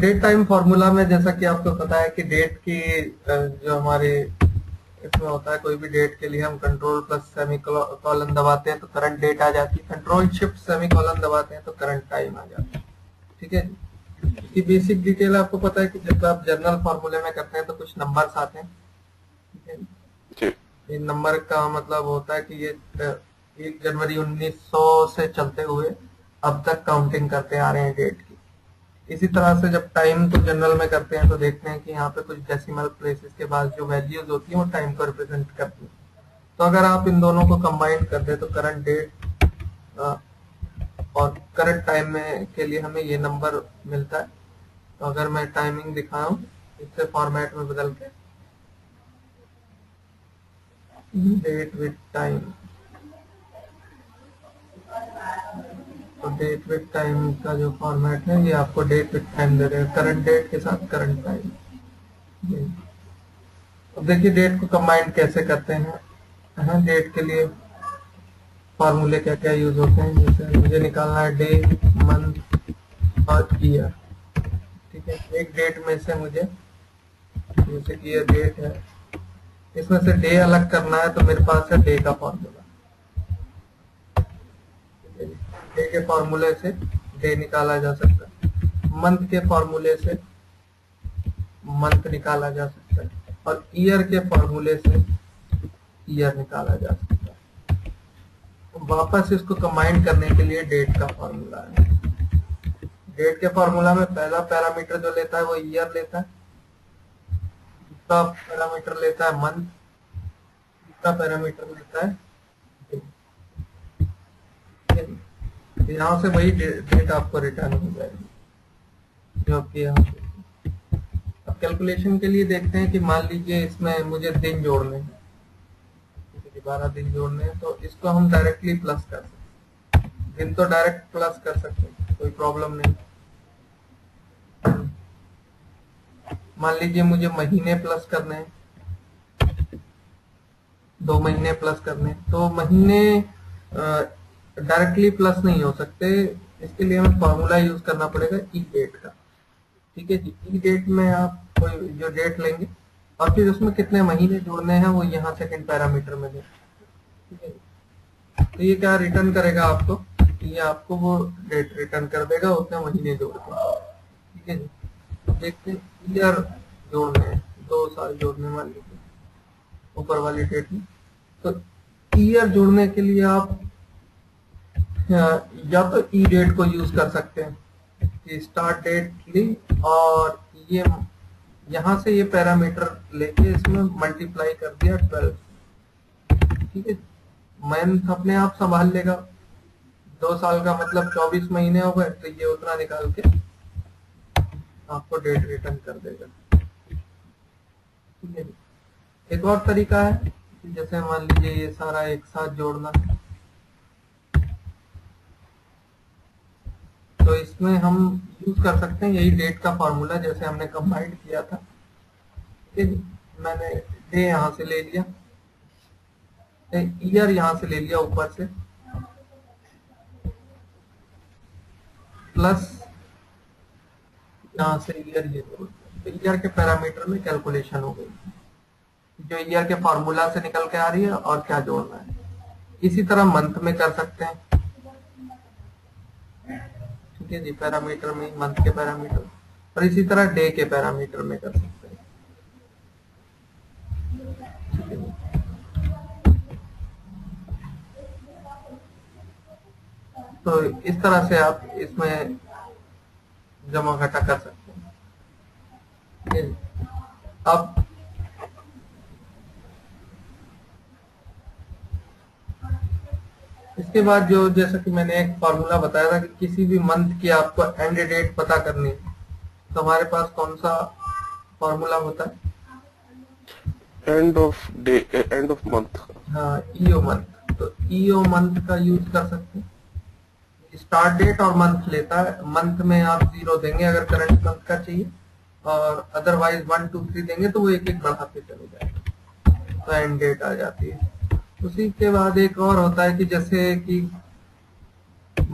Date time formula में जैसा कि आपको पता है कि डेट की जो हमारे इसमें होता है, कोई भी डेट के लिए हम कंट्रोल प्लस सेमीकोलन दबाते हैं तो करंट डेट आ जाती है, कंट्रोल शिफ्ट सेमीकोलन दबाते हैं तो करंट टाइम आ जाता है। ठीक है, इसकी बेसिक डिटेल आपको पता है कि जब आप जर्नल फॉर्मूले में करते हैं तो कुछ नंबर्स आते हैं। ठीक है, इन नंबर का मतलब होता है कि ये 1 जनवरी 1900 से चलते हुए अब तक काउंटिंग करते आ रहे हैं डेट की। इसी तरह से जब टाइम को जनरल में करते हैं तो देखते हैं कि यहाँ पे कुछ डेसिमल प्लेसेस के बाद जो वैल्यूज होती हैं वो टाइम को रिप्रेजेंट करती हैं। तो अगर आप इन दोनों को कंबाइन कर दे तो करंट डेट और करंट टाइम में के लिए हमें ये नंबर मिलता है। तो अगर मैं टाइमिंग दिखाऊँ इससे फॉर्मेट में बदल के डेट विद टाइम, तो डेट विद टाइम का जो फॉर्मेट है ये आपको डेट विद टाइम दे देगा, करंट डेट के साथ करंट टाइम। अब देखिए डेट को कंबाइन कैसे करते हैं। डेट के लिए फॉर्मूले क्या क्या यूज होते हैं, जैसे मुझे निकालना है डे, मंथ और ईयर। ठीक है, एक डेट में से मुझे जैसे कि ये डेट है, इसमें से डे अलग करना है तो मेरे पास है डे का फॉर्मूला। डे के फॉर्मूले से डे निकाला जा सकता है, मंथ के फॉर्मूले से मंथ निकाला जा सकता है और ईयर के फॉर्मूले से ईयर निकाला जा सकता है। तो वापस इसको कंबाइन करने के लिए डेट का फॉर्मूला है। डेट के फॉर्मूला में पहला पैरामीटर जो लेता है वो ईयर लेता है, दूसरा पैरामीटर लेता है मंथ, तीसरा पैरामीटर लेता है। यहाँ से वही डेट आपको रिटर्न हो जाएगी जो कि यहाँ से। अब कैलकुलेशन के लिए देखते हैं कि मान लीजिए इसमें मुझे दिन जोड़ने हैं, 12 दिन जोड़ने हैं, तो इसको हम डायरेक्टली प्लस कर सकते हैं। दिन तो डायरेक्ट प्लस कर सकते हैं, कोई प्रॉब्लम नहीं। मान लीजिए मुझे महीने प्लस करने हैं, 2 महीने प्लस करने, तो महीने डायरेक्टली प्लस नहीं हो सकते, इसके लिए हमें फॉर्मूला यूज करना पड़ेगा ई डेट का। ठीक है जी, ई डेट में आप कोई जो डेट लेंगे और फिर उसमें कितने महीने जोड़ने हैं वो यहाँ सेकंड पैरामीटर में दें। ठीक है, तो ये क्या रिटर्न करेगा आपको, ये आपको वो डेट रिटर्न कर देगा उसमें महीने जोड़ के। ठीक है जी, देखते हैं ईयर जोड़ने हैं, 2 साल जोड़ने, मान लीजिए ऊपर वाली डेट में, तो ईयर जोड़ने के लिए आप या तो ई डेट को यूज कर सकते हैं कि स्टार्ट डेट ली और ये यहाँ से ये पैरामीटर लेके इसमें मल्टीप्लाई कर दिया 12। ठीक है, मंथ अपने आप संभाल लेगा, 2 साल का मतलब 24 महीने हो गए, तो ये उतना निकाल के आपको डेट रिटर्न कर देगा। ठीक है, एक और तरीका है जैसे मान लीजिए ये सारा एक साथ जोड़ना, तो इसमें हम यूज कर सकते हैं यही डेट का फॉर्मूला जैसे हमने कंबाइन किया था। मैंने डे यहाँ से ले लिया, ईयर यहाँ से ले लिया ऊपर से, प्लस यहाँ से ईयर, ये तो ईयर के पैरामीटर में कैलकुलेशन हो गई जो ईयर के फॉर्मूला से निकल के आ रही है और क्या जोड़ना है। इसी तरह मंथ में कर सकते हैं। ठीक है जी, पैरामीटर में मंथ के पैरामीटर और इसी तरह डे के पैरामीटर में कर सकते हैं। तो इस तरह से आप इसमें जमा घटा कर सकते हैं। अब इसके बाद जो जैसा कि मैंने एक फार्मूला बताया था कि किसी भी मंथ की आपको एंड डेट पता करनी है, तो हमारे पास कौन सा फार्मूला होता है, end of day, end of month. हाँ, ईओ मंथ, तो ईओ मंथ का यूज कर सकते हैं। स्टार्ट डेट और मंथ लेता है, मंथ में आप 0 देंगे अगर करंट मंथ का चाहिए और अदरवाइज 1, 2, 3 देंगे तो वो एक एक बढ़ाते चले जाएगा, तो एंड डेट आ जाती है। उसी के बाद एक और होता है कि जैसे कि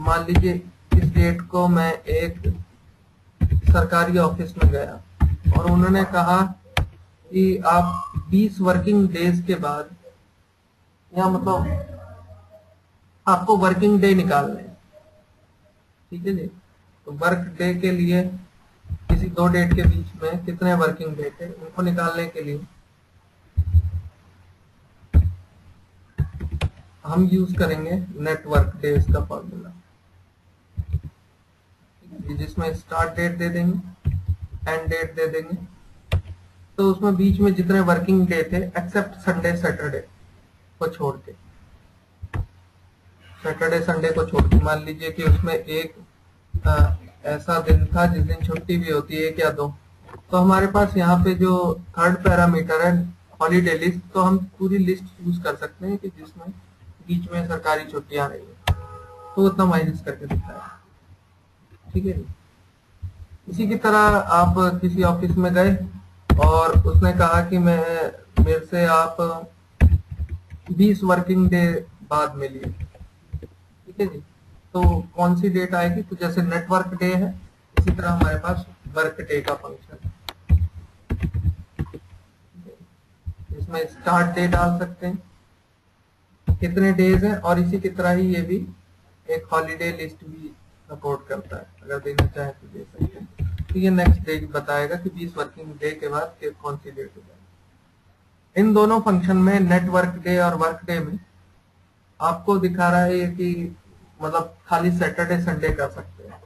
मान लीजिए इस डेट को मैं 1 सरकारी ऑफिस में गया और उन्होंने कहा कि आप 20 वर्किंग डेज के बाद, या मतलब आपको वर्किंग डे निकालने, ठीक है जी, तो वर्क डे के लिए किसी दो डेट के बीच में कितने वर्किंग डे थे उनको निकालने के लिए हम यूज करेंगे नेटवर्क डेज का फॉर्मूला, जिसमें स्टार्ट डेट दे देंगे, एंड डेट दे देंगे, तो उसमें बीच में जितने वर्किंग डे थे एक्सेप्ट संडे सैटरडे को छोड़ के, सैटरडे संडे को छोड़ के, मान लीजिए कि उसमें एक ऐसा दिन था जिस दिन छुट्टी भी होती है या दो, तो हमारे पास यहाँ पे जो थर्ड पैरामीटर है हॉलीडे लिस्ट, तो हम पूरी लिस्ट यूज कर सकते हैं कि जिसमें बीच में सरकारी छुट्टियां रही है, तो उतना माइनस करके दिखाया, ठीक है। इसी की तरह आप किसी ऑफिस में गए और उसने कहा कि मेरे से आप 20 वर्किंग डे बाद मिलिए, ठीक है जी, तो कौन सी डेट आएगी, तो जैसे नेटवर्क डे है इसी तरह हमारे पास वर्क डे का फंक्शन है, इसमें स्टार्ट डे डाल सकते हैं कितने डेज हैं, और इसी की तरह ही ये भी एक हॉलीडे लिस्ट भी सपोर्ट करता है, अगर देना चाहे तो दे सकते हैं। तो ये नेक्स्ट डे बताएगा कि 20 वर्किंग डे के बाद कौन सी डेट हो जाएगी। इन दोनों फंक्शन में नेटवर्क डे और वर्क डे में आपको दिखा रहा है कि मतलब खाली सैटरडे संडे कर सकते हैं,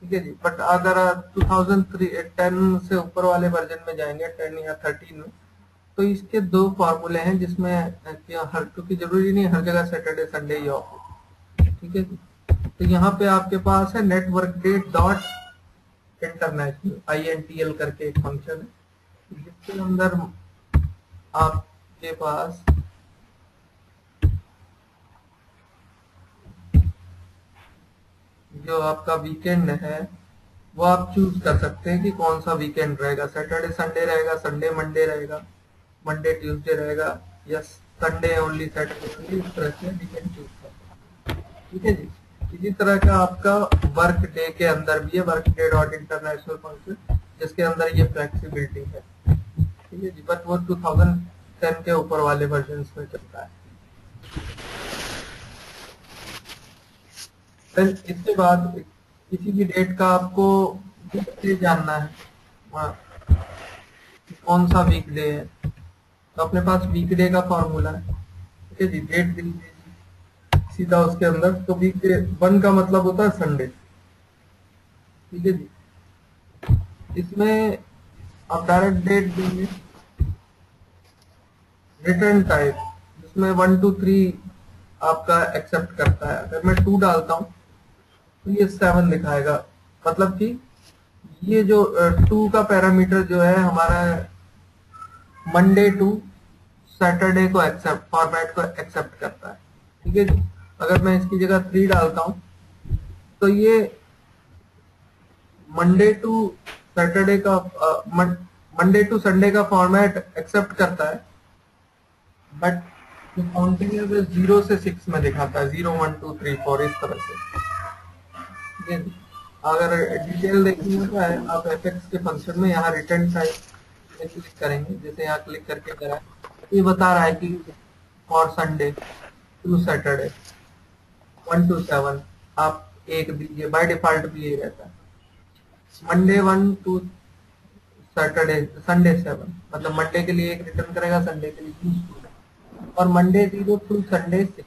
ठीक है जी, बट अगर 2010 से ऊपर वाले वर्जन में जाएंगे, 10 या 13 में, तो इसके दो फार्मूले हैं जिसमें हर, क्योंकि जरूरी नहीं हर जगह सैटरडे संडे ही ऑफ हो, ठीक है जी, तो यहाँ पे आपके पास है network day dot international INTL करके एक फंक्शन है, जिसके अंदर आपके पास जो आपका वीकेंड है वो आप चूज कर सकते हैं कि कौन सा वीकेंड रहेगा, सैटरडे संडे रहेगा, संडे मंडे रहेगा, मंडे ट्यूसडे रहेगा, या संडे ओनली सैटरडे संडे, इस तरह से वीकेंड चूज कर सकते हैं, ठीक है जी। इसी तरह का आपका वर्क डे के अंदर भी है work day dot international function, जिसके अंदर ये फ्लेक्सिबिलिटी है, ठीक है जी, बट वो 2010 के ऊपर वाले वर्जन में चलता है। फिर इसके बाद किसी भी डेट का आपको वीकडे जानना है, कौन सा वीकडे है, तो अपने पास वीकडे का फॉर्मूला है, ठीक है जी, डेट दे दीजिए सीधा उसके अंदर, तो वीकडे 1 का मतलब होता है संडे, ठीक है जी, इसमें आप डायरेक्ट डेट देंगे, रिटर्न टाइप जिसमें 1 2 3 आपका एक्सेप्ट करता है, अगर मैं 2 डालता हूं तो ये 7 दिखाएगा, मतलब कि ये जो 2 का पैरामीटर जो है हमारा मंडे टू सैटरडे को एक्सेप्ट फॉर्मेट को एक्सेप्ट करता है, ठीक है जी। अगर मैं इसकी जगह 3 डालता हूं तो ये मंडे टू सैटरडे का मंडे टू संडे का फॉर्मेट एक्सेप्ट करता है, बट काउंटिंग 0 से 6 में दिखाता है, 0 1 2 3 4 इस तरह से। अगर डिटेल देखनी होता है आप एफएक्स के फंक्शन में यहाँ रिटर्न टाइप में क्लिक करेंगे, जैसे यहाँ क्लिक करके करा ये बता रहा है कि for Sunday to Saturday 1 to 7 आप 1 दीजिए, बाय डिफॉल्ट भी यही रहता है, मंडे 1 टू सैटरडे संडे 7, मतलब मंडे के लिए 1 रिटर्न करेगा, संडे के लिए 2, और मंडे 0 टू संडे 6,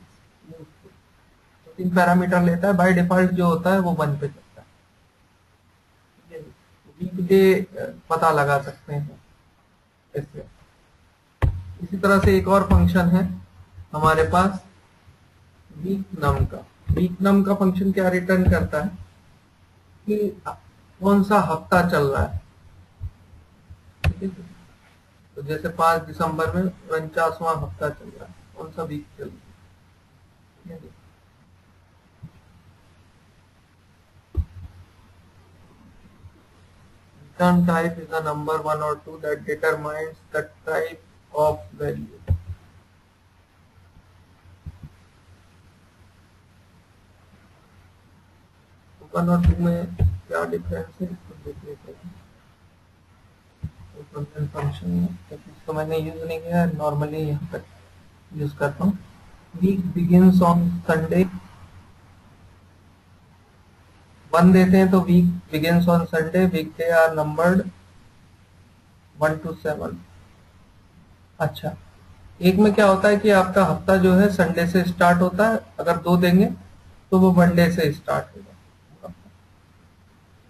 3 पैरामीटर लेता है, बाय डिफॉल्ट जो होता है वो 1 पे चलता है। वीकडे पता लगा सकते हैं इससे। इसी तरह से एक और फंक्शन है हमारे पास वीकनम का, फंक्शन क्या रिटर्न करता है कि कौन सा हफ्ता चल रहा है, ठीक है, तो जैसे 5 दिसंबर में 49वां हफ्ता चल रहा है, कौन सा वीक चल रहा है। Return type is the number 1 और 2 that determines the type of value. One और टू में क्या डिफरेंस है इसको देख लेते हैं। तो फंक्शन इसको मैंने यूज नहीं किया, नॉर्मली यहाँ पर यूज करता हूँ। वीक बिगिंस ऑन संडे 1 देते हैं तो week begins on Sunday, week day are numbered 1 to 7। अच्छा, एक में क्या होता है कि आपका हफ्ता जो है संडे से स्टार्ट होता है, अगर 2 देंगे तो वो मंडे से स्टार्ट होगा।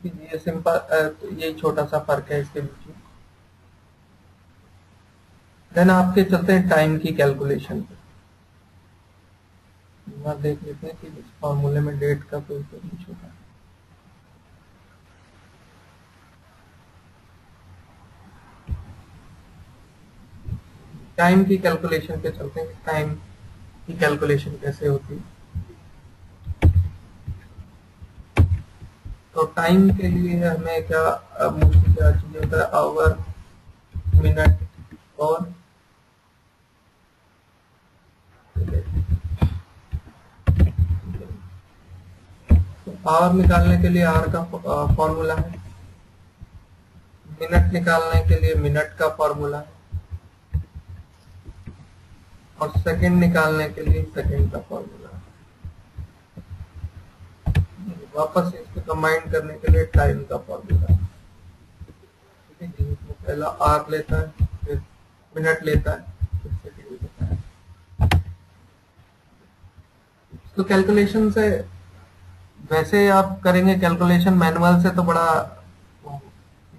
ये सिंपल, ये छोटा सा फर्क है इसके बीच में। देन आपके चलते हैं टाइम की कैलकुलेशन पे। देख लेते हैं कि इस फॉर्मूले में डेट का कोई इशू है। टाइम की कैलकुलेशन पे चलते हैं, टाइम की कैलकुलेशन कैसे होती है। तो टाइम के लिए हमें क्या चाहिए होता है, आवर, मिनट और आवर निकालने के लिए आवर का फॉर्मूला है, मिनट निकालने के लिए मिनट का फॉर्मूला है और सेकंड निकालने के लिए सेकंड का फॉर्मूला है। वापस इसको कंबाइन करने के लिए टाइम का फॉर्मूला है। पहला आवर लेता है, फिर मिनट लेता है, फिर सेकंड लेता है। तो कैलकुलेशन से, वैसे आप करेंगे कैलकुलेशन मैनुअल से तो बड़ा,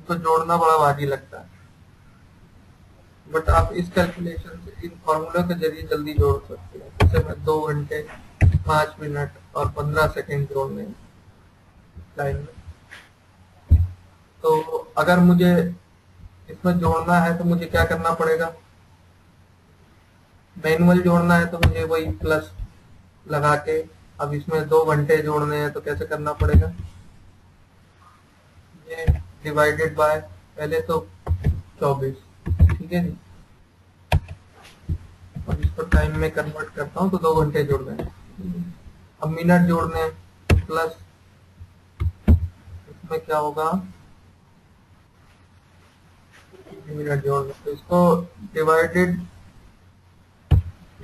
तो जोड़ना बड़ा भारी लगता है, बट आप इस कैलकुलेशन से, इन फॉर्मूलों के जरिए जल्दी जोड़ सकते हैं। जैसे मैं 2 घंटे 5 मिनट और 15 सेकेंड जोड़ने टाइम में, तो अगर मुझे इसमें जोड़ना है तो मुझे क्या करना पड़ेगा, मैनुअल जोड़ना है तो मुझे वही प्लस लगा के, अब इसमें 2 घंटे जोड़ने हैं तो कैसे करना पड़ेगा, ये डिवाइडेड बाय पहले तो 24, ठीक है जी, और इसको टाइम में कन्वर्ट करता हूँ तो 2 घंटे जोड़ने हैं। अब मिनट जोड़ने हैं तो प्लस, इसमें क्या होगा, मिनट जोड़ने तो इसको डिवाइडेड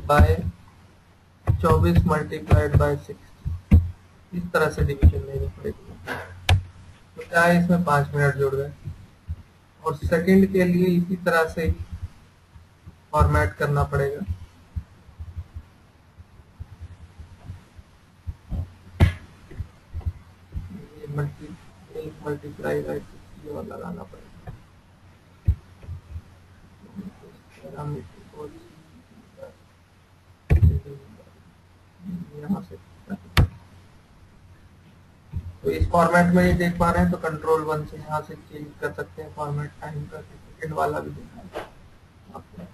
बाय 24 मल्टीप्लाइड बाय 6, इस तरह से डिवीजन लेनी पड़ेगी। तो क्या है, इसमें 5 मिनट जोड़ गए। और सेकंड के लिए इसी तरह से फॉर्मेट करना पड़ेगा। मल्टीप्लाई बाय 6 और लगाना पड़ेगा यहाँ से। तो इस फॉर्मेट में ये देख पा रहे हैं, तो कंट्रोल 1 से यहाँ से चेंज कर सकते हैं फॉर्मेट। टाइम का सेकंड वाला भी देखा आपने,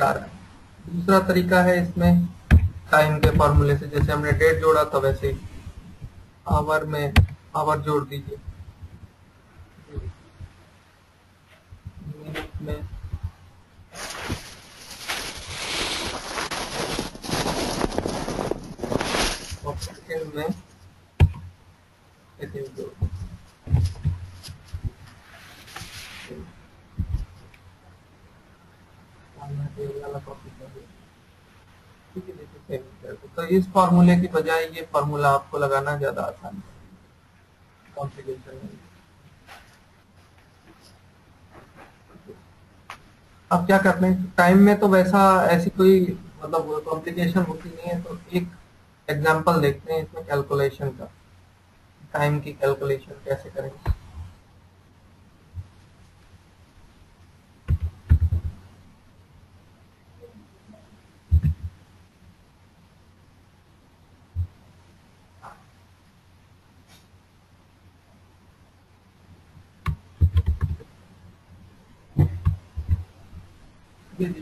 आ रहा है। दूसरा तरीका है इसमें टाइम के फॉर्मूले से, जैसे हमने डेट जोड़ा तो वैसे ही आवर में आवर जोड़ दीजिए, मिनट में में तो इस फॉर्मूले की बजाय ये फॉर्मूला आपको लगाना ज्यादा आसान है, कॉम्प्लिकेशन नहीं। अब क्या करते हैं, टाइम में तो वैसा ऐसी कोई मतलब कॉम्प्लिकेशन होती नहीं है, तो एक एग्जाम्पल देखते हैं इसमें कैलकुलेशन का, टाइम की कैलकुलेशन कैसे करेंगे।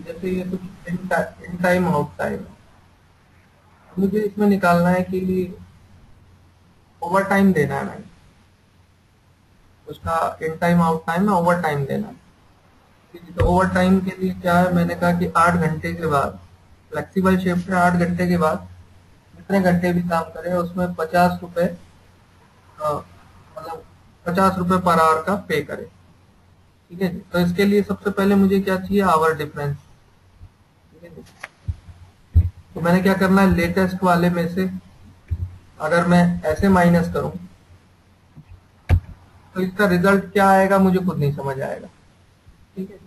जैसे ये कुछ इन टाइम आउट टाइम, मुझे इसमें निकालना है कि ओवर टाइम देना है मैंने, उसका इन टाइम आउट टाइम में ओवर टाइम देना है। तो ओवर टाइम के लिए क्या है, मैंने कहा कि 8 घंटे के बाद, फ्लेक्सिबल शिफ्ट है, 8 घंटे के बाद कितने घंटे भी काम करें उसमें 50 रुपए मतलब 50 रुपए पर आवर का पे करें। ठीक है जी, तो इसके लिए सबसे पहले मुझे क्या चाहिए, आवर डिफरेंस। ठीक है, तो मैंने क्या करना है, लेटेस्ट वाले में से अगर मैं ऐसे माइनस करूं तो इसका रिजल्ट क्या आएगा मुझे खुद नहीं समझ आएगा। ठीक है,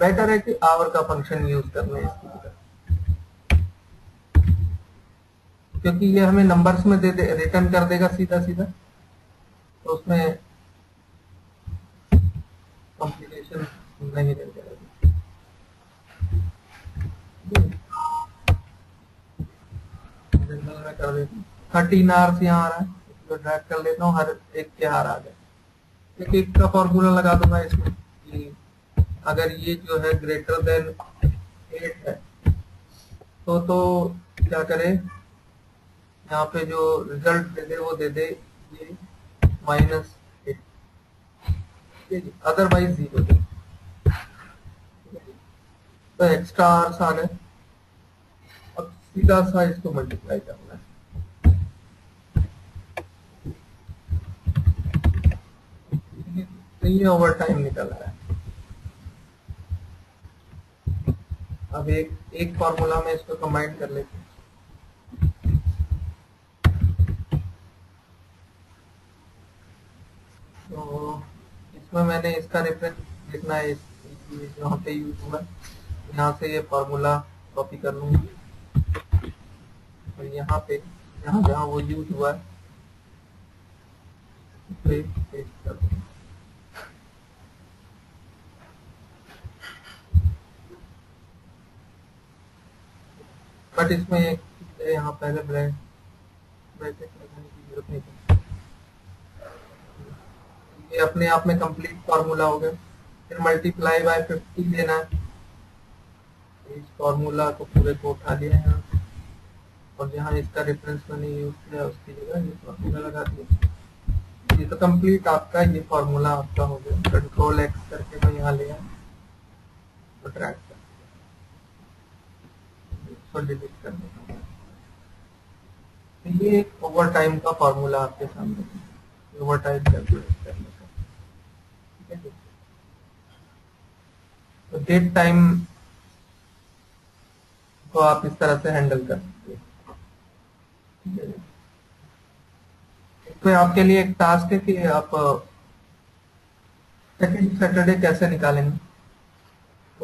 बेटर है कि आवर का फंक्शन यूज करना है इसकी जगह, क्योंकि ये हमें नंबर्स में दे दे रिटर्न कर देगा सीधा सीधा, तो उसमें कॉम्प्लिकेशन नहीं रहेगा। 13 आवर्स यहाँ आ रहा है तो ड्रैग कर लेता हूँ, हर एक के हार आ गए। एक एक का फॉर्मूला लगा दूंगा इसमें कि अगर ये जो है ग्रेटर देन 8 है तो क्या करे, यहाँ पे जो रिजल्ट दे दे वो दे दे ये -8, अदरवाइज 0। तो एक्स्ट्रा आर्स आ गए। अब सीधा सा इसको मल्टीप्लाई करना है, ये ओवर टाइम निकल रहा है। अब एक फॉर्मूला में इसको कंबाइन कर लेते हैं। तो इसमें मैंने इसका रेफरेंस लिखना है, यहाँ पे यूज होगा, यहाँ से ये फॉर्मूला कॉपी कर लूंगी और यहाँ पे जहाँ जहाँ वो यूज हुआ है पेस्ट कर दूंगा। बट इसमें यहाँ पहले ब्रैकेट लगाने की जरूरत नहीं थी, ये अपने आप में कंप्लीट फॉर्मूला हो गया। फिर मल्टीप्लाई बाय 50 देना है, इस फॉर्मूला को पूरे को उठा लिया है और जहाँ इसका रेफरेंस मैंने यूज किया उसकी जगह ये फॉर्मूला लगा दिया। ये तो कंप्लीट आपका ये फॉर्मूला आपका हो गया। कंट्रोल एक्स करके मैं यहाँ ले आया, डिलीट कर देता हूँ। ये एक ओवर टाइम का फॉर्मूला आपके सामने है, ओवर टाइम कैलकुलेट करने का। ठीक है, तो डेट टाइम को आप इस तरह से हैंडल कर सकते हैं। इसमें आपके लिए एक टास्क है कि आप सेकंड सैटरडे कैसे निकालेंगे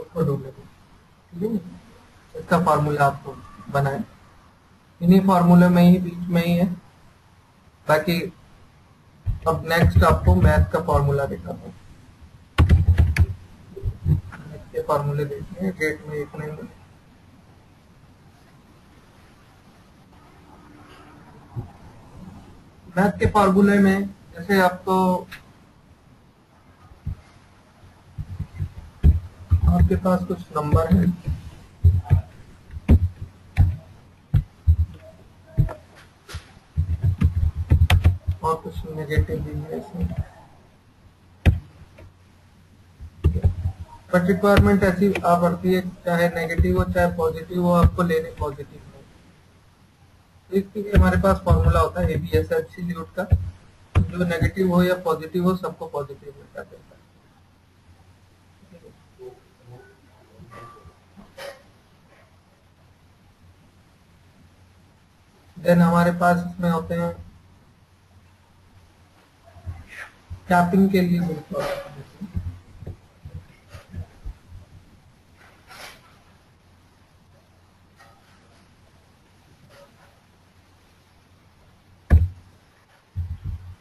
उसको ढूंढ लेंगे। इसका फार्मूला आपको बनाए, इन्हीं फार्मूले में ही बीच में ही है। बाकी अब नेक्स्ट आपको मैथ का फार्मूला दिखाता हूँ। मैथ के फार्मूले देखिए, डेट में एक नहीं, मैथ के फार्मूले में जैसे आपके पास कुछ नंबर है, कुछ नेगेटिव भी है इसमें, बट रिक्वायरमेंट ऐसी आ पड़ती है चाहे नेगेटिव हो चाहे पॉजिटिव हो, आपको लेने पॉजिटिव हो। तो इसके लिए हमारे पास फॉर्मूला होता है एबीएस एब्सोल्यूट का, जो नेगेटिव हो या पॉजिटिव हो सबको पॉजिटिव में कर देता है। देन हमारे पास इसमें होते हैं टैपिंग के लिए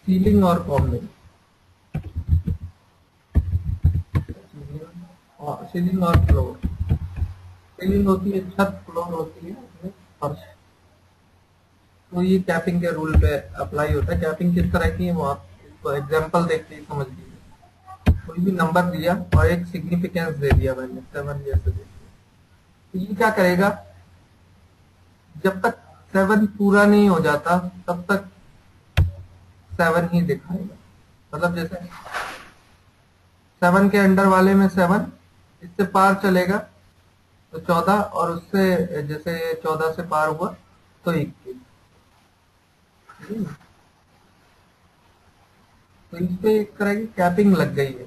सीलिंग और कॉम्बिंग, सीलिंग और फ्लोर। सीलिंग होती है छत, फ्लोर होती है फर्श। तो ये टैपिंग के रूल पे अप्लाई होता है। टैपिंग किस तरह की है वो आप तो एग्जाम्पल देखते ही समझ लीजिए। कोई भी नंबर दिया और एक सिग्निफिकेंस दे दिया मैंने 7 जैसे दे दिया, तो ये क्या करेगा, जब तक 7 पूरा नहीं हो जाता तब तक 7 ही दिखाएगा। मतलब जैसे 7 के अंडर वाले में 7, इससे पार चलेगा तो 14, और उससे जैसे 14 से पार हुआ तो 21, तो इस पे एक तरह की कैपिंग लग गई है।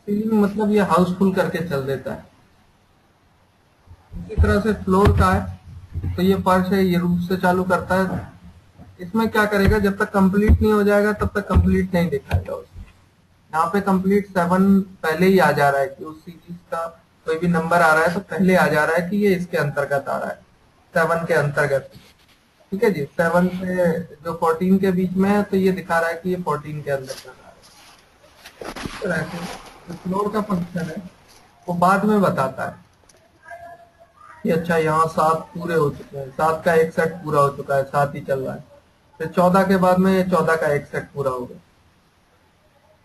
सीलिंग मतलब ये हाउसफुल करके चल देता है। इसी तरह से फ्लोर का है, तो ये फर्श है, ये रूफ से चालू करता है। इसमें क्या करेगा, जब तक कंप्लीट नहीं हो जाएगा तब तक कंप्लीट नहीं दिखाएगा उसमें। यहाँ पे कंप्लीट 7 पहले ही आ जा रहा है कि उस सीरीज का कोई भी नंबर आ रहा है तो पहले आ जा रहा है कि ये इसके अंतर्गत आ रहा है, 7 के अंतर्गत। ठीक है जी, 7 से जो 14 के बीच में है तो ये दिखा रहा है कि ये 14 के अंतर्गत आ रहा है। तो फ्लोर का फंक्शन है वो बाद में बताता है कि अच्छा यहाँ 7 पूरे हो चुके हैं, 7 का एक सेट पूरा हो चुका है, 7 ही चल रहा है। फिर 14 के बाद में 14 का एक सेट पूरा हो गया,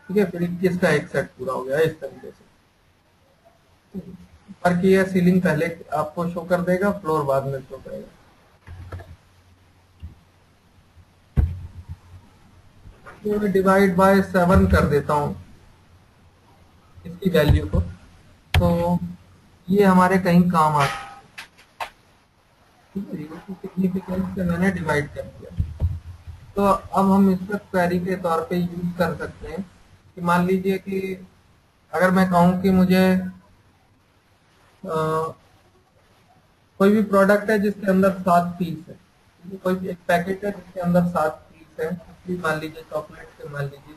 ठीक है, फिर 21 का एक सेट पूरा हो गया, इस तरीके से। पर कि यह सीलिंग पहले आपको शो कर देगा, फ्लोर बाद में शो करेगा। तो मैं डिवाइड बाय 7 कर देता हूँ इसकी वैल्यू को, तो ये हमारे कहीं काम आ सिग्निफिकेंस से मैंने डिवाइड कर दिया। तो अब हम इसको क्वेरी के तौर पे यूज कर सकते हैं कि मान लीजिए कि अगर मैं कहूँ कि मुझे कोई भी प्रोडक्ट है जिसके अंदर 7 पीस है, कोई भी एक पैकेट है जिसके अंदर 7 पीस है, इसलिए मान लीजिए चॉकलेट के, मान लीजिए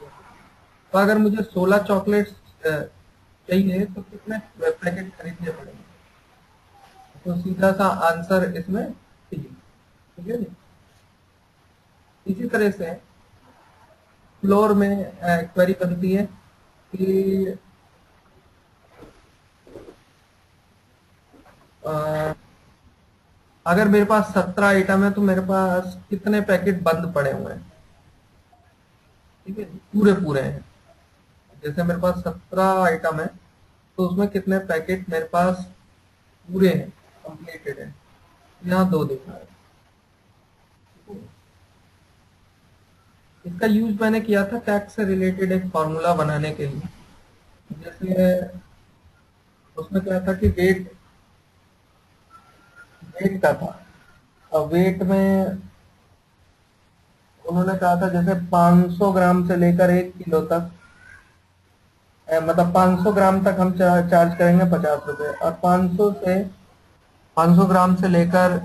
तो अगर मुझे 16 चॉकलेट्स चाहिए तो कितने पैकेट खरीदने पड़ेंगे, तो सीधा सा आंसर इसमें सी, ठीक है। इसी तरह से फ्लोर में क्वेरी बनती है कि अगर मेरे पास 17 आइटम है तो मेरे पास कितने पैकेट बंद पड़े हुए हैं, ठीक है, पूरे पूरे हैं। जैसे मेरे पास 17 आइटम है तो उसमें कितने पैकेट मेरे पास पूरे हैं, कंप्लीटेड है, यहाँ 2 दिखा रहा है। इसका यूज मैंने किया था टैक्स से रिलेटेड एक फॉर्मूला बनाने के लिए। जैसे उसमें क्या था कि वेट का था, अब वेट में उन्होंने कहा था जैसे 500 ग्राम से लेकर 1 किलो तक, मतलब 500 ग्राम तक हम चार्ज करेंगे 50 रुपए, और 500 ग्राम से लेकर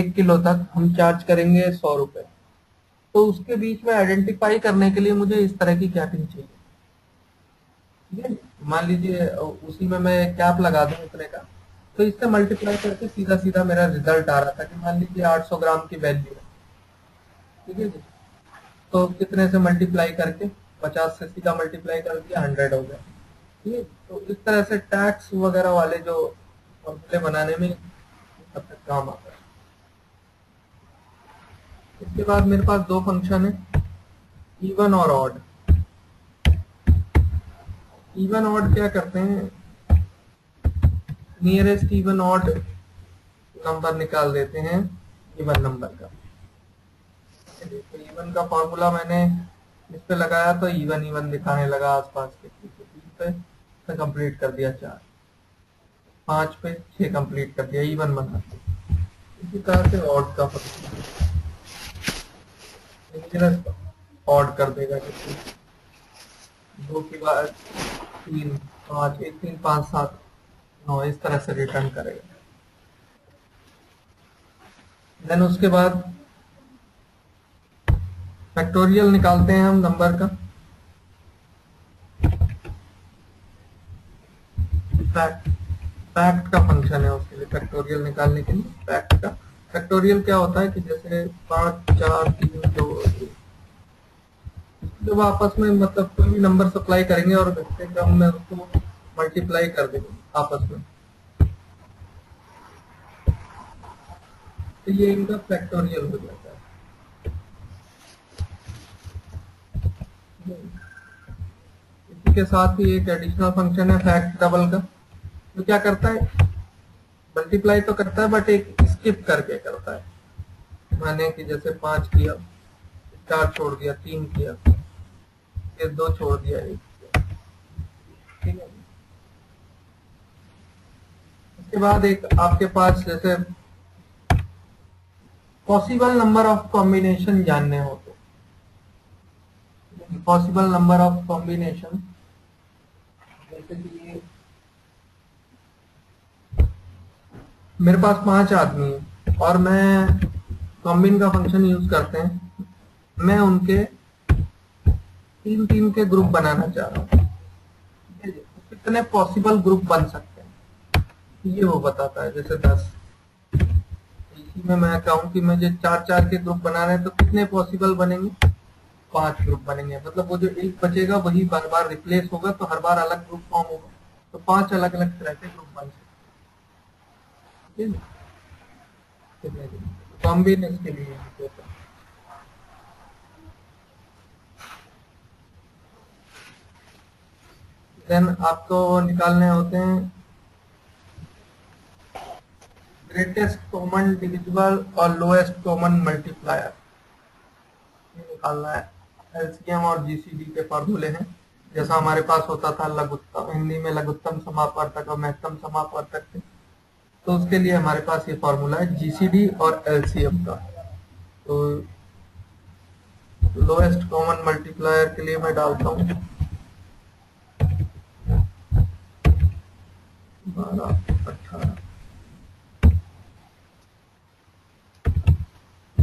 1 किलो तक हम चार्ज करेंगे 100 रुपए। तो उसके बीच में आइडेंटिफाई करने के लिए मुझे इस तरह की कैपिंग चाहिए। मान लीजिए उसी में मैं कैप लगा दूं इतने का, तो इससे मल्टीप्लाई करके सीधा सीधा मेरा रिजल्ट आ रहा था कि मान लीजिए 800 ग्राम की वैल्यू है, ठीक है जी, तो कितने से मल्टीप्लाई करके 50 से सीधा मल्टीप्लाई कर दिया, 100 हो गया, ठीक है। तो इस तरह से टैक्स वगैरह वाले जो फॉर्मूले बनाने में सब तक काम आता है। इसके बाद मेरे पास 2 फंक्शन है, इवन और ऑड। इवन ऑड क्या करते हैं, नियरेस्ट इवन ऑड नंबर निकाल देते हैं इवन नंबर का। तो इवन का फॉर्मूला मैंने इस पे लगाया तो इवन इवन दिखाने लगा आसपास के, 3 पे तो कंप्लीट कर दिया, 4 5 पे 6 कंप्लीट कर दिया, इवन बना। इसी तरह से ऑड का फंक्शन ऑड कर देगा, 2 के बाद 3 5 1 3 5 7 9 इस तरह से रिटर्न करेगा। देन उसके बाद फैक्टोरियल निकालते हैं हम नंबर का। फैक्ट का फंक्शन है, उसके लिए फैक्टोरियल निकालने के लिए फैक्ट का फैक्टोरियल क्या होता है कि जैसे 5 4 3 2 जब आपस में मतलब कोई भी नंबर सप्लाई करेंगे और घटते क्रम में उसको मल्टीप्लाई कर देंगे आपस में, तो ये इनका फैक्टोरियल हो जाता है। इसी के साथ ही एक एडिशनल फंक्शन है फैक्ट डबल का, तो क्या करता है, मल्टीप्लाई तो करता है बट एक स्किप करके करता है। माने कि जैसे 5 किया, 4 छोड़ दिया, 3 किया, फिर 2 छोड़ दिया, 1 किया, ठीक है। उसके बाद एक आपके पास जैसे पॉसिबल नंबर ऑफ कॉम्बिनेशन जानने हो तो पॉसिबल नंबर ऑफ कॉम्बिनेशन जैसे कि मेरे पास 5 आदमी हैं और मैं कॉम्बिन का फंक्शन यूज करते हैं, मैं उनके 3-3 के ग्रुप बनाना चाह रहा हूँ। कितने पॉसिबल ग्रुप बन सकते हैं ये वो बताता है। जैसे 10 इसी में मैं कहूँ कि मुझे 4-4 के ग्रुप बनाना है तो कितने पॉसिबल बनेंगे? 5 ग्रुप बनेंगे। मतलब वो जो एक बचेगा वही बार बार रिप्लेस होगा तो हर बार अलग ग्रुप फॉर्म होगा, तो 5 अलग अलग तरह के ग्रुप बन सकते हैं। कॉम्बिनेशन के लिए देन आपको निकालने होते हैं ग्रेटेस्ट कॉमन डिविजिबल और लोएस्ट कॉमन मल्टीप्लायर, ये निकालना है। एलसीएम और जीसीडी के फार्मूले हैं, जैसा हमारे पास होता था लघुत्तम, हिंदी में लघुत्तम समापवर्तक और महत्तम समापवर्तक थे, तो उसके लिए हमारे पास ये फॉर्मूला है जीसीडी और एलसीएम का। तो लोएस्ट कॉमन मल्टीप्लायर के लिए मैं डालता हूँ 12, 18।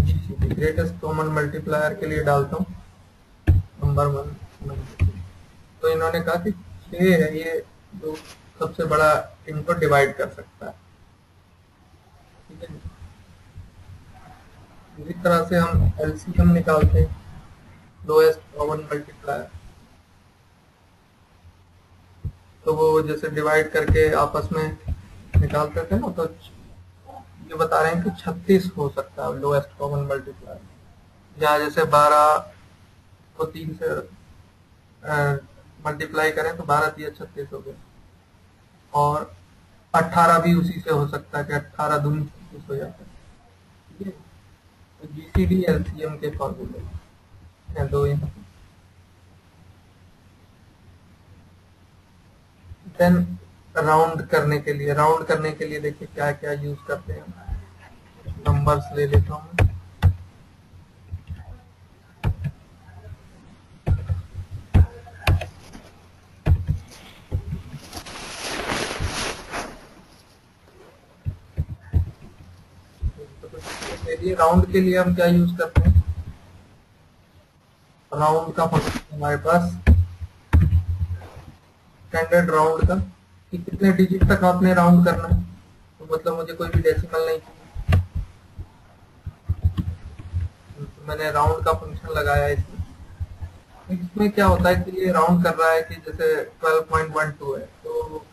जीसीडी ग्रेटेस्ट कॉमन मल्टीप्लायर के लिए डालता हूँ नंबर 1। तो इन्होंने कहा कि 6 है ये जो सबसे बड़ा इनको डिवाइड कर सकता है। इसी तरह से हम एलसीएम निकालते हैं लोएस्ट कॉमन मल्टीप्लायर, तो वो जैसे डिवाइड करके आपस में निकालते थे ना, तो ये बता रहे हैं कि 36 हो सकता है लोएस्ट कॉमन मल्टीप्लायर। यहाँ जैसे 12 को 3 से मल्टीप्लाई करें तो 12×3 36 हो गया। और 18 भी उसी से हो सकता है कि 18×2 36 हो जाता है। तो जीसीडी एलसीएम के फॉर्मूले हैं 2। देन राउंड करने के लिए देखिए क्या क्या यूज करते हैं। नंबर्स ले लेता हूँ, राउंड के लिए हम क्या यूज करते हैं? राउंड का फंक्शन हमारे पास स्टैंडर्ड राउंड का कि कितने डिजिट तक आपने राउंड करना है, तो मतलब मुझे कोई भी डेसिमल नहीं चाहिए, तो मैंने राउंड का फंक्शन लगाया है। इसमें क्या होता है कि ये राउंड कर रहा है कि जैसे 12.12 है तो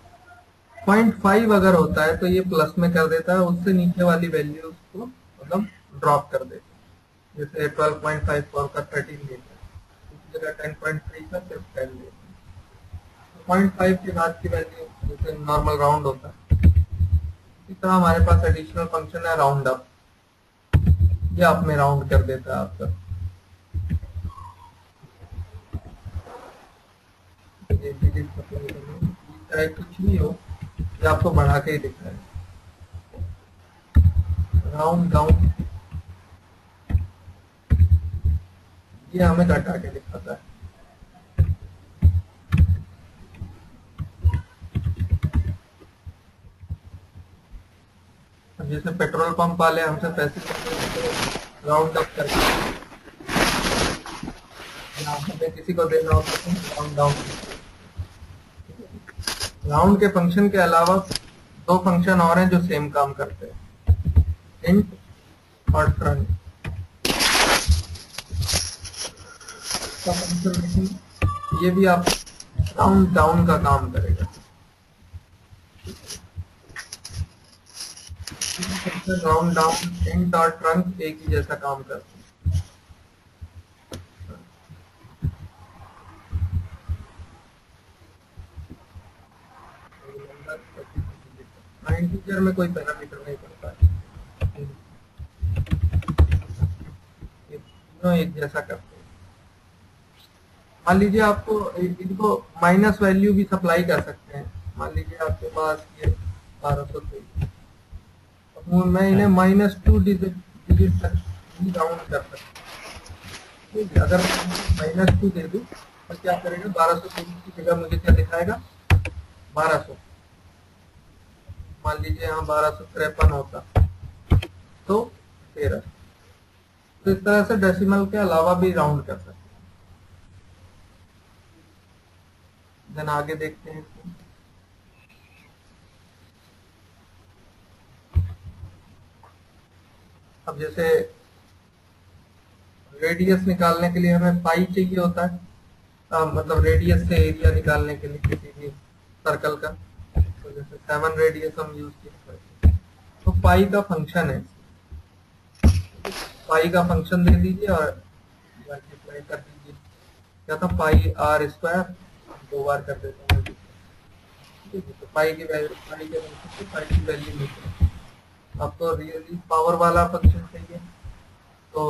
0.5 अगर होता है तो ये प्लस में कर देता है, उससे नीचे वाली वैल्यू उसको मतलब ड्रॉप कर देते। जैसे 12.54 का 13 लेते हैं, इसी जगह 10.3 का सिर्फ 10 लेते हैं। 0.5 के बाद की वैल्यू जैसे नॉर्मल राउंड होता है। इसी तरह हमारे पास एडिशनल फंक्शन है राउंड अप, ये आप में राउंड कर देता है आपका। चाहे कुछ भी हो ये आपको बढ़ा के ही दिखा है। राउंड डाउन ये हमें घटा के दिखाता है। जैसे पेट्रोल पंप वाले हमसे पैसे राउंड अप करके हमें किसी को देना होता है राउंड डाउन। राउंड के फंक्शन के अलावा 2 फंक्शन और हैं जो सेम काम करते हैं, इंट और फ्रंट। ये भी आप राउंड डाउन का काम करेगा। राउंड डाउन इंट और ट्रंक एक ही जैसा काम करते हैं। इंटीजर में कोई पैरामीटर नहीं पड़ता है, एक जैसा करते हैं। मान लीजिए आपको इनको माइनस वैल्यू भी सप्लाई कर सकते हैं। मान लीजिए आपके पास ये 1223। तो मैं इन्हें -2 डाउन कर सकता हूँ। अगर -2 दे दूँ तो क्या करेगा, 1223 की जगह मुझे क्या दिखाएगा 1200। मान लीजिए यहाँ 1253 होता तो 13। तो इस तरह से डेसिमल के अलावा भी राउंड कर सकते हैं। देन आगे देखते हैं। अब जैसे रेडियस निकालने के लिए हमें पाई चाहिए होता है, मतलब रेडियस से एरिया निकालने के लिए किसी भी सर्कल का। तो जैसे 7 रेडियस हम यूज करते हैं। तो पाई का फंक्शन है, पाई का फंक्शन दे दीजिए और मल्टीप्लाई कर दीजिए। क्या था पाई r² 2 बार कर देता हूँ। तो पाई की वैल्यू मिलती है। आपको रियली पावर वाला फंक्शन चाहिए तो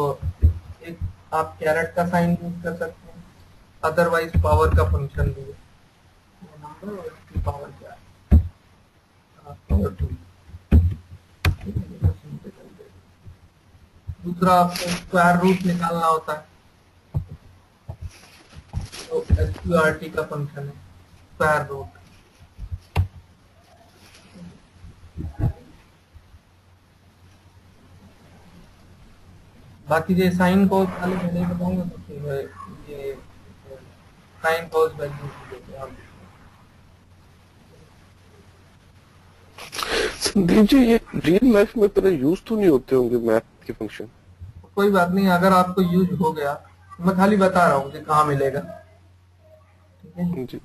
एक आप कैरेट का साइन यूज कर सकते हैं, अदरवाइज पावर का फंक्शन भी है। नंबर और इसकी पावर क्या है, पावर 2। दूसरा आपको स्क्वायर रूट निकालना होता है तो SQRT का फंक्शन है स्क्वायर रूट। बाकी जो साइन कोस वाले मैंने बताऊंगा तो ये साइन कोस वैल्यू देते हैं आप। संदीप जी ये रियल लाइफ में तरह यूज तो नहीं होते होंगे मैथ के फंक्शन? कोई बात नहीं, अगर आपको यूज हो गया मैं खाली बता रहा हूँ कि कहाँ मिलेगा, ठीक है।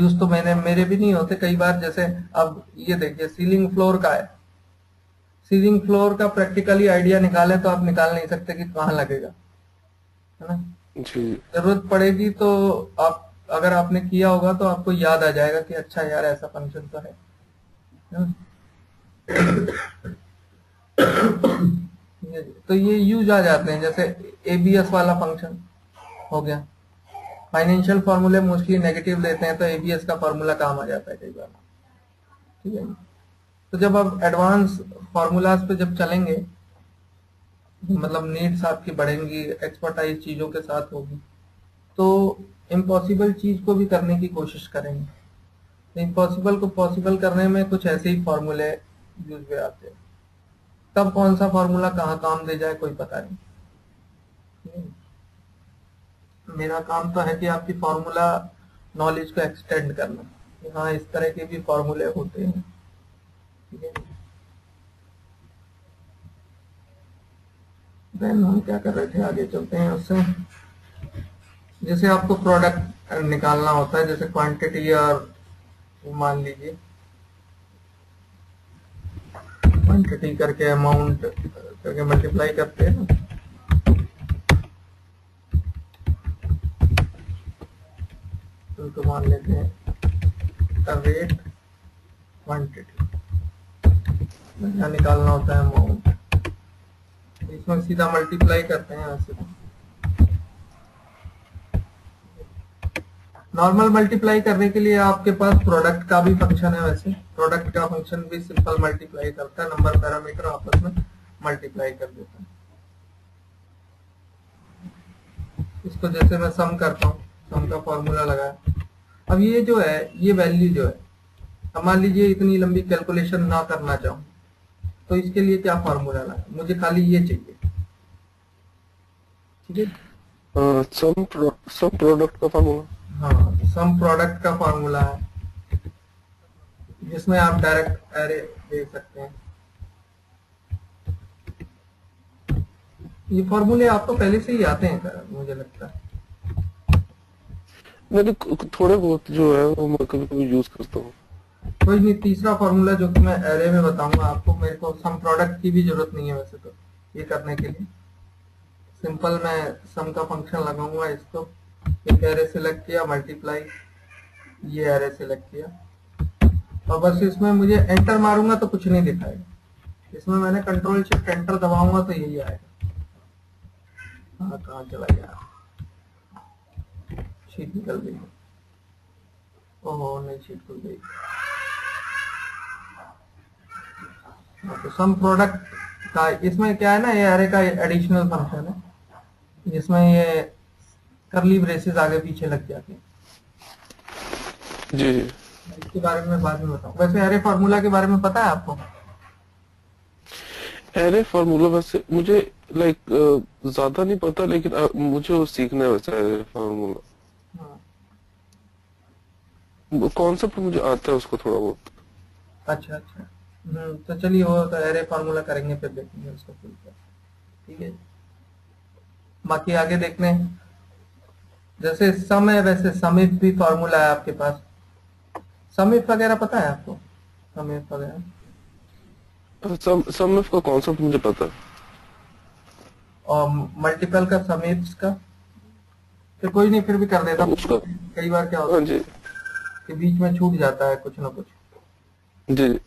यूज तो मैंने मेरे भी नहीं होते कई बार। जैसे अब ये देखिए सीलिंग फ्लोर का है, सीलिंग फ्लोर का प्रैक्टिकली आइडिया निकाले तो आप निकाल नहीं सकते कि कहाँ लगेगा, है ना। जरूरत पड़ेगी तो आप, अगर आपने किया होगा तो आपको याद आ जाएगा कि अच्छा यार ऐसा फंक्शन तो है। तो ये यूज आ जाते हैं। जैसे ABS वाला फंक्शन हो गया, फाइनेंशियल फॉर्मूले मोस्टली नेगेटिव लेते हैं तो ABS का फॉर्मूला काम आ जाता है कई बार, ठीक है। तो जब आप एडवांस फार्मूलाज पे जब चलेंगे, मतलब नीड्स आपकी बढ़ेंगी, एक्सपर्टाइज चीजों के साथ होगी, तो इम्पॉसिबल चीज को भी करने की कोशिश करेंगे। इम्पॉसिबल को पॉसिबल करने में कुछ ऐसे ही फॉर्मूले यूज में आते हैं। तब कौन सा फॉर्मूला कहाँ काम दे जाए कोई पता नहीं। मेरा काम तो है कि आपकी फॉर्मूला नॉलेज को एक्सटेंड करना। हाँ, इस तरह के भी फॉर्मूले होते हैं, ठीक है। देन हम क्या कर रहे थे, आगे चलते हैं उससे। जैसे आपको प्रोडक्ट निकालना होता है, जैसे क्वांटिटी और मान लीजिए क्वांटिटी करके अमाउंट करके मल्टीप्लाई करते हैं ना, तो मान लेते हैं रेट क्वांटिटी, यहाँ निकालना होता है अमाउंट। इसमें सीधा मल्टीप्लाई करते हैं यहाँ से, नॉर्मल मल्टीप्लाई करने के लिए आपके पास प्रोडक्ट का भी फंक्शन है। वैसे प्रोडक्ट का फंक्शन भी सिंपल मल्टीप्लाई करता है, नंबर पैरामीटर आपस में मल्टीप्लाई कर देता है। इसको जैसे मैं सम करता हूँ, सम का फॉर्मूला लगाया। अब ये जो है, ये वैल्यू जो है, मान लीजिए इतनी लंबी कैलकुलेशन ना करना चाहूँ तो इसके लिए क्या फॉर्मूला लगाया, मुझे खाली ये चाहिए, ठीक है। सम प्रोडक्ट का फॉर्मूला, हाँ सम प्रोडक्ट का फॉर्मूला है जिसमें आप डायरेक्ट एरे दे सकते हैं। ये फॉर्मूले आपको पहले से ही आते हैं सर, मुझे लगता है। मैंने थोड़े बहुत जो है वो मैं कभी कभी यूज करता हूँ। कोई नहीं, तीसरा फॉर्मूला जो कि मैं एरे में बताऊंगा आपको, मेरे को सम प्रोडक्ट की भी जरूरत नहीं है वैसे तो ये करने के लिए। सिंपल मैं सम का फंक्शन लगाऊंगा, इसको एक एरे सेलेक्ट किया, मल्टीप्लाई, ये एरे सेलेक्ट किया और बस इसमें मुझे एंटर मारूंगा तो कुछ नहीं दिखाएगा। इसमें मैंने कंट्रोल शिफ्ट एंटर दबाऊंगा तो यही आएगा। हाँ कहाँ चला गया, शीट निकल गई, ओह नहीं शीट खुल गई। सम प्रोडक्ट का इसमें क्या है ना, ये अरे का एडिशनल फंक्शन है जिसमें ये करली ब्रेसेस आगे पीछे लग जाते हैं। जी जी, इसके बारे में बाद में बताऊं। वैसे एरे फार्मूला के बारे में पता है आपको? एरे फार्मूला वैसे मुझे लाइक ज्यादा नहीं पता, लेकिन मुझे वो सीखना है वैसे एरे फार्मूला। कॉन्सेप्ट मुझे आता है उसको थोड़ा बहुत। अच्छा अच्छा, तो चलिए वो तो एरे फार्मूला करेंगे फिर देखेंगे उसको फुल कर, ठीक है। बाकी आगे देखते हैं, जैसे सम है वैसे सम इफ भी फार्मूला है आपके पास। सम इफ वगैरह पता है आपको? सम इफ वगैरह, सम इफ का कॉन्सेप्ट मुझे पता है, और मल्टीपल का सम इफ्स का तो कोई नहीं, फिर भी कर देता हूं। कई बार क्या होता है कि बीच में छूट जाता है कुछ ना कुछ। जी जी,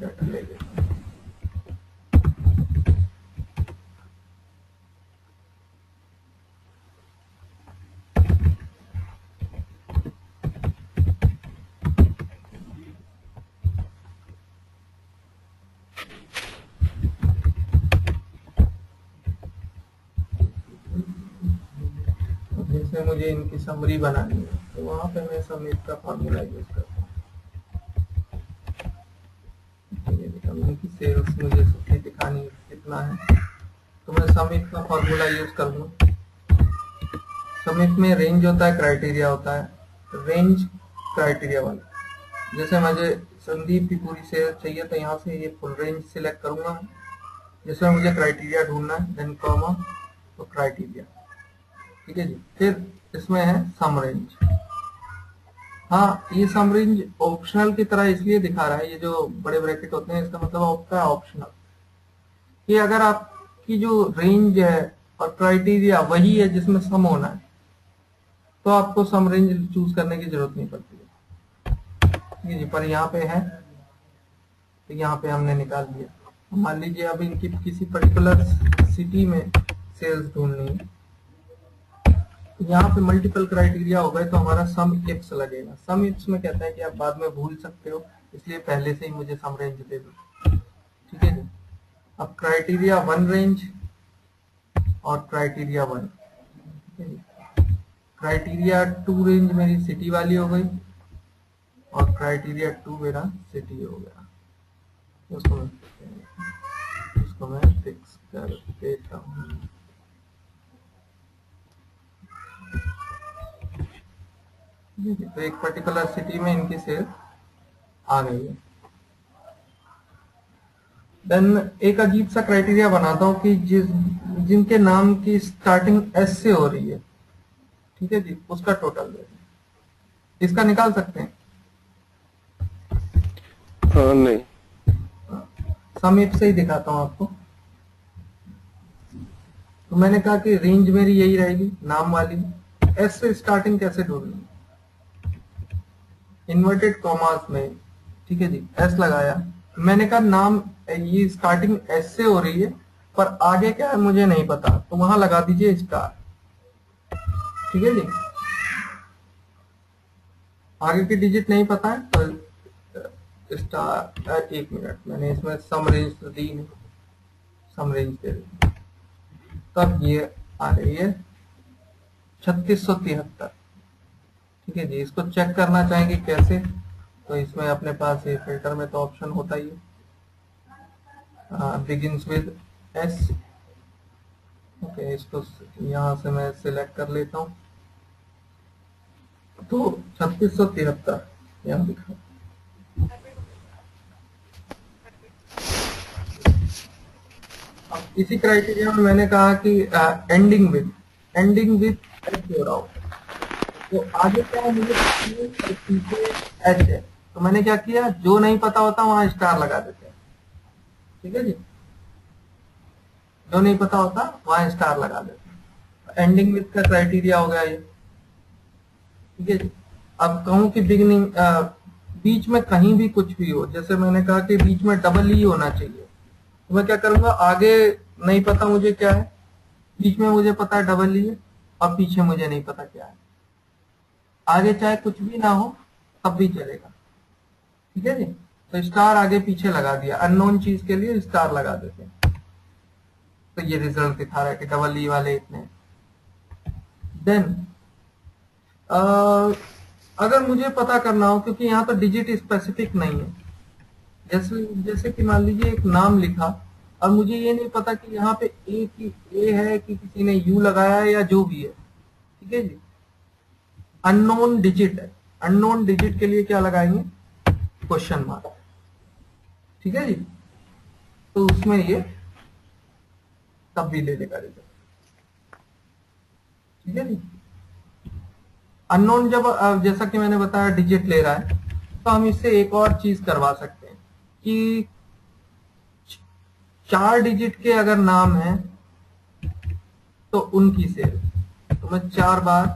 डाटा ले लेते हैं। जैसे मुझे इनकी समरी बनानी है तो वहां पे मैं सम इफ का फॉर्मूला यूज करता हूँ। सेल्स मुझे सबकी दिखानी कितना है तो मैं सम इफ का फॉर्मूला यूज करूँगा। सम इफ में रेंज होता है, क्राइटेरिया होता है। रेंज क्राइटेरिया वाला, जैसे मुझे संदीप की पूरी सेल चाहिए तो यहाँ से ये फुल रेंज सिलेक्ट करूँगा, जिसमें मुझे क्राइटेरिया ढूंढना है, देन कॉमा तो क्राइटेरिया, ठीक है जी। फिर इसमें है सम रेंज। हाँ, ये सम रेंज ऑप्शनल की तरह इसलिए दिखा रहा है, ये जो बड़े ब्रैकेट होते हैं इसका मतलब होता है ऑप्शनल। ये अगर आपकी जो रेंज है और क्राइटेरिया वही है जिसमें सम होना है तो आपको सम रेंज चूज करने की जरूरत नहीं पड़ती है जी। पर यहाँ पे है तो यहाँ पे हमने निकाल दिया। मान लीजिए अब इनकी किसी पर्टिकुलर सिटी में सेल्स ढूंढनी है, यहाँ पे मल्टीपल क्राइटेरिया हो गए तो हमारा सम इफ्स लगेगा। सम इफ्स में कहता है कि आप बाद में भूल सकते हो, इसलिए पहले से ही मुझे सम रेंज दे दो, ठीक है जी। अब क्राइटेरिया वन रेंज और क्राइटेरिया वन, ठीक है जी। क्राइटेरिया टू रेंज मेरी सिटी वाली हो गई और क्राइटेरिया टू मेरा सिटी हो गया। उसको मैं फिक्स कर देता हूँ। तो एक पर्टिकुलर सिटी में इनकी सेल आ गई है। देन एक अजीब सा क्राइटेरिया बनाता हूं कि जिनके नाम की स्टार्टिंग एस से हो रही है, ठीक है जी, उसका टोटल दे दें। इसका निकाल सकते हैं? नहीं, सम इफ से ही दिखाता हूं आपको। तो मैंने कहा कि रेंज मेरी यही रहेगी नाम वाली, एस से स्टार्टिंग कैसे ढूंढनी, इन्वर्टेड कॉमास में, ठीक है जी, एस लगाया। मैंने कहा नाम ये स्टार्टिंग एस से हो रही है पर आगे क्या है मुझे नहीं पता, तो वहां लगा दीजिए स्टार, ठीक है जी। आगे की डिजिट नहीं पता है तो स्टार। एक मिनट, मैंने इसमें सम रेंज तो दी नहीं, सम रेंज दे दी। तब ये आ रही है 3673, ठीक है जी। इसको चेक करना चाहेंगे कैसे, तो इसमें अपने पास ये फिल्टर में तो ऑप्शन होता ही है, बिगिंस विद एस, ओके। इसको यहाँ से मैं सिलेक्ट कर लेता हूँ तो 3673 यहाँ दिखा। अब इसी क्राइटेरिया में मैंने कहा कि एंडिंग विद एस हो रहा हो तो आगे क्या है मुझे एच है, तो मैंने क्या किया, जो नहीं पता होता वहां स्टार लगा देते हैं, ठीक है जी। जो नहीं पता होता वहां स्टार लगा देते हैं। एंडिंग विथ का क्राइटेरिया हो गया ये, ठीक है जी। अब कहूं कि बिगिनिंग बीच में कहीं भी कुछ भी हो, जैसे मैंने कहा कि बीच में डबल ई होना चाहिए, तो मैं क्या करूंगा, आगे नहीं पता मुझे क्या है, बीच में मुझे पता है डबल ई, और पीछे मुझे नहीं पता क्या है, आगे चाहे कुछ भी ना हो तब भी चलेगा। ठीक है जी, तो स्टार आगे पीछे लगा दिया, अननोन चीज के लिए स्टार लगा देते हैं। तो ये रिजल्ट दिखा रहा है कि डबल ई वाले इतने। देन अगर मुझे पता करना हो, क्योंकि यहाँ तो डिजिट स्पेसिफिक नहीं है, जैसे कि मान लीजिए एक नाम लिखा और मुझे ये नहीं पता कि यहाँ पे ए की ए है कि किसी ने यू लगाया है या जो भी है। ठीक है जी, अननोन डिजिट है, अननोन डिजिट के लिए क्या लगाएंगे, क्वेश्चन मार्क। ठीक है जी, तो उसमें ये तब भी ले लेगा रिजल्ट। ठीक है जी, अननोन जब, जैसा कि मैंने बताया, डिजिट ले रहा है, तो हम इससे एक और चीज करवा सकते हैं कि 4 डिजिट के अगर नाम है तो उनकी सेल, तो मैं 4 बार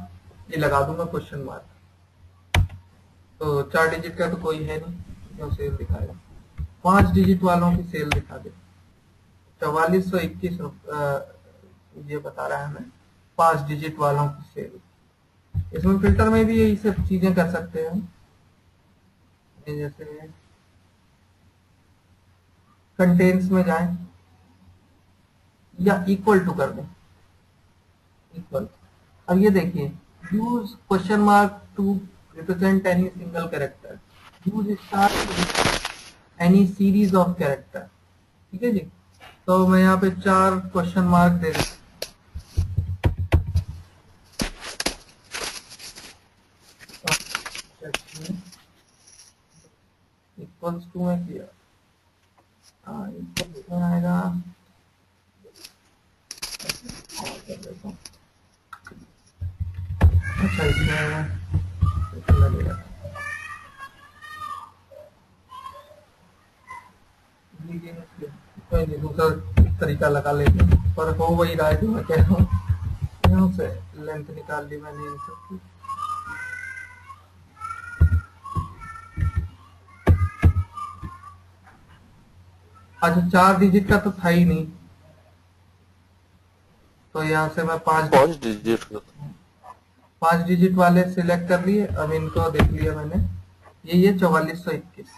ये लगा दूंगा क्वेश्चन मार्क। तो 4 डिजिट का तो कोई है नहीं जो सेल दिखाएगा, 5 डिजिट वालों की सेल दिखा दे। 4421 ये बता रहा है हमें 5 डिजिट वालों की सेल। इसमें फिल्टर में भी यही सब चीजें कर सकते हैं, जैसे कंटेंट्स में जाएं या इक्वल टू कर दें, इक्वल। अब ये देखिए, use question mark to represent any single character, use star any series of character. ठीक है जी, तो मैं यहाँ पे 4 क्वेश्चन मार्क दे रहा हूँ, इक्वल्स टू में किया आएगा, अच्छा लगेगा दूसरा तरीका लगा लेते हैं, पर हो वही रहा है जो मैं कह रहा हूँ। यहाँ से लेंथ निकाल ली मैंने इन सबकी, अच्छा 4 डिजिट का तो था ही नहीं, तो यहाँ से मैं 5 डिजिट वाले सिलेक्ट कर लिए। अब इनको देख लिया मैंने, ये 4421।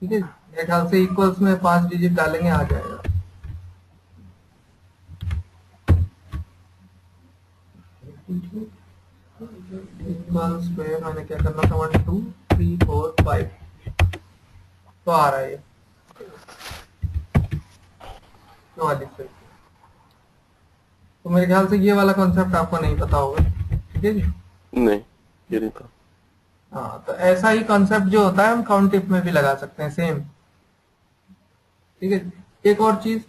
ठीक है, मेरे ख्याल से इक्वल्स में 5 डिजिट डालेंगे आ जाएगा। इक्वल्स पे मैंने क्या करना था, 1 2 3 4 5, तो आ रहा है 4421। तो मेरे ख्याल से ये वाला कॉन्सेप्ट आपको नहीं पता होगा। ठीक है जी, नहीं ये नहीं था। हाँ, तो ऐसा ही कॉन्सेप्ट जो होता है हम काउंट इफ में भी लगा सकते हैं, सेम। ठीक है, एक और चीज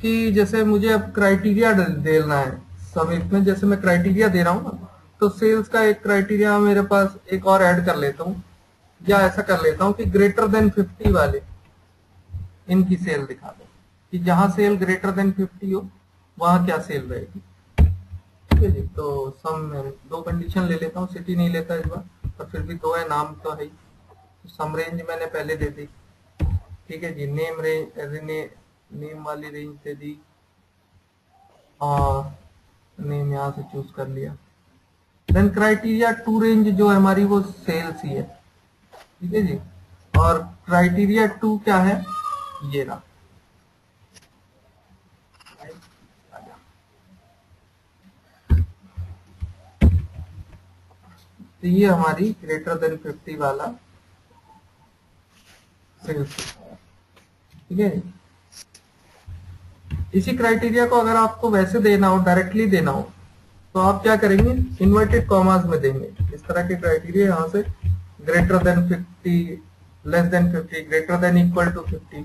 कि जैसे मुझे अब क्राइटेरिया देना है सब इसमें, जैसे मैं क्राइटेरिया दे रहा हूँ तो सेल्स का एक क्राइटेरिया मेरे पास एक और ऐड कर लेता हूँ, या ऐसा कर लेता हूँ कि ग्रेटर देन 50 वाले इनकी सेल दिखा दो, कि जहां सेल ग्रेटर देन 50 हो वहां क्या सेल रहेगी। ठीक है जी, तो सम में 2 कंडीशन ले लेता हूं, सिटी नहीं लेता इस बार, पर फिर भी 2 है, नाम तो है, तो सम रेंज मैंने पहले दे दी। ठीक है जी, नेम रेंज, नेम वाली रेंज दे दी और नेम यहाँ से चूज कर लिया। देन क्राइटेरिया 2 रेंज जो है हमारी वो सेल्स ही है। ठीक है जी, और क्राइटेरिया 2 क्या है, ये रहा। तो ये हमारी ग्रेटर देन 50 वाला सेल्स। ठीक है, इसी क्राइटेरिया को अगर आपको वैसे देना हो, डायरेक्टली देना हो, तो आप क्या करेंगे, इन्वर्टेड कॉमास में देंगे इस तरह के क्राइटेरिया। यहाँ से greater than 50, less than 50, greater than equal to 50,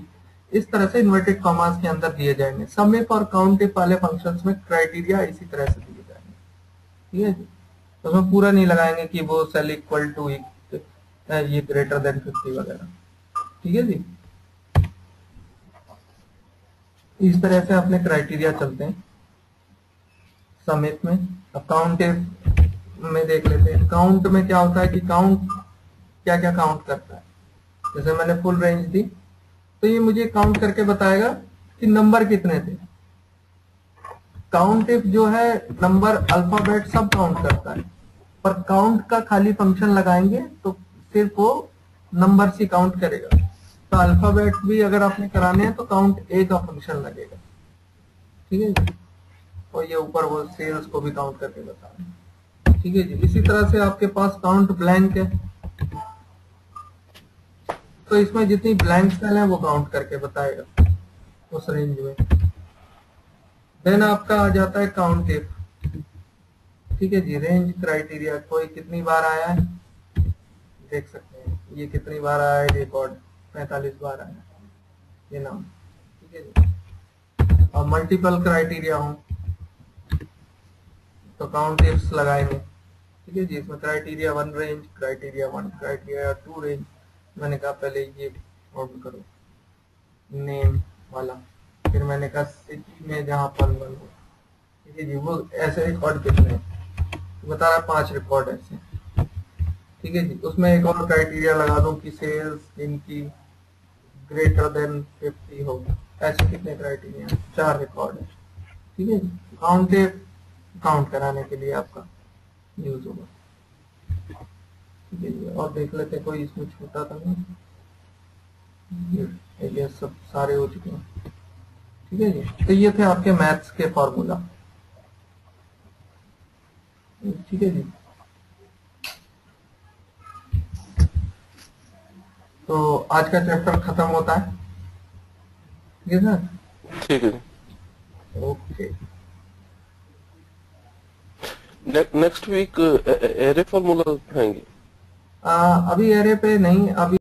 इस तरह से इन्वर्टेड कॉमास के अंदर दिए जाएंगे। सम इफ और काउंट इफ वाले फंक्शंस में क्राइटेरिया इसी तरह से दिए जाएंगे। ठीक है जी, तो उसमें पूरा नहीं लगाएंगे कि वो सेल इक्वल टू ये ग्रेटर देन 50 वगैरह। ठीक है जी, इस तरह से अपने क्राइटेरिया चलते हैं सम इफ में। अब काउंट इफ में देख लेते हैं। काउंट में क्या होता है कि काउंट क्या क्या काउंट करता है। जैसे मैंने फुल रेंज दी तो ये मुझे काउंट करके बताएगा कि नंबर कितने थे। काउंट इफ जो है नंबर अल्फाबेट सब काउंट करता है, पर काउंट का खाली फंक्शन लगाएंगे तो सिर्फ वो नंबर ही काउंट करेगा। तो अल्फाबेट भी अगर आपने कराने हैं तो काउंट ए का फंक्शन लगेगा, ठीक है जी। और ये ऊपर वो सेल्स को भी काउंट करके बता रहे, ठीक है जी। इसी तरह से आपके पास काउंट ब्लैंक है तो इसमें जितनी ब्लैंक सेल है वो काउंट करके बताएगा उस रेंज में। देन आपका आ जाता है काउंट इफ, ठीक है जी। रेंज क्राइटेरिया कोई कितनी बार आया है देख सकते हैं, ये कितनी बार आया है, रिकॉर्ड 45 बार आया है ये नाम, ठीक है जी। और मल्टीपल क्राइटेरिया हो तो काउंट इफ्स लगाएंगे, ठीक है जी। इसमें criteria 1 range, criteria 1, criteria 2 range. मैंने कहा पहले ये ऑर्डर करो नेम वाला, फिर मैंने कहा सिटी में जहाँ पर वन हो, ठीक है जी। वो ऐसे रिकॉर्ड कितने बता रहा है, 5 रिकॉर्ड ऐसे, ठीक है जी। उसमें एक और क्राइटेरिया लगा दूं कि सेल्स इनकी ग्रेटर देन 50 हो, ऐसे कितने क्राइटेरिया है, 4 रिकॉर्ड है, ठीक है जी। काउंट काउंट कराने के लिए आपका यूज होगा, ठीक है। और देख लेते कोई इसमें छोटा था ना, ये सब सारे हो चुके हैं, ठीक है जी। तो ये थे आपके मैथ्स के फॉर्मूला, ठीक है जी। तो आज का चैप्टर खत्म होता है, ठीक है सर, ठीक है, okay. Next week array formula उठाएंगे, अभी एरे पे नहीं, अभी